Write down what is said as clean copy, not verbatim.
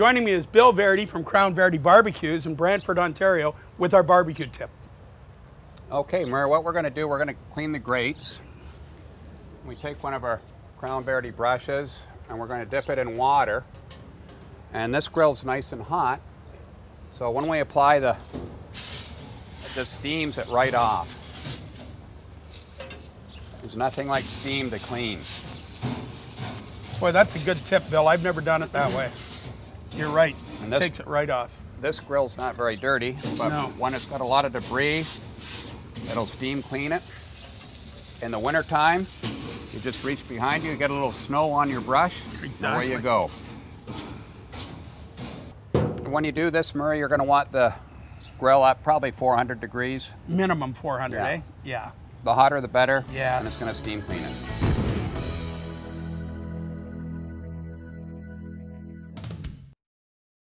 Joining me is Bill Verity from Crown Verity Barbecues in Brantford, Ontario, with our barbecue tip. Okay, Murray, what we're going to do, we're going to clean the grates. We take one of our Crown Verity brushes and we're going to dip it in water. And this grill's nice and hot, so when we apply the, it just steams it right off. There's nothing like steam to clean. Boy, that's a good tip, Bill. I've never done it that way. You're right. And this takes it right off. This grill's not very dirty, but when it's got a lot of debris, it'll steam clean it. In the wintertime, you just reach behind you, get a little snow on your brush, and away you go. When you do this, Murray, you're going to want the grill up probably 400 degrees. Minimum 400, yeah. Eh? Yeah. The hotter, the better. Yeah. And it's going to steam clean it.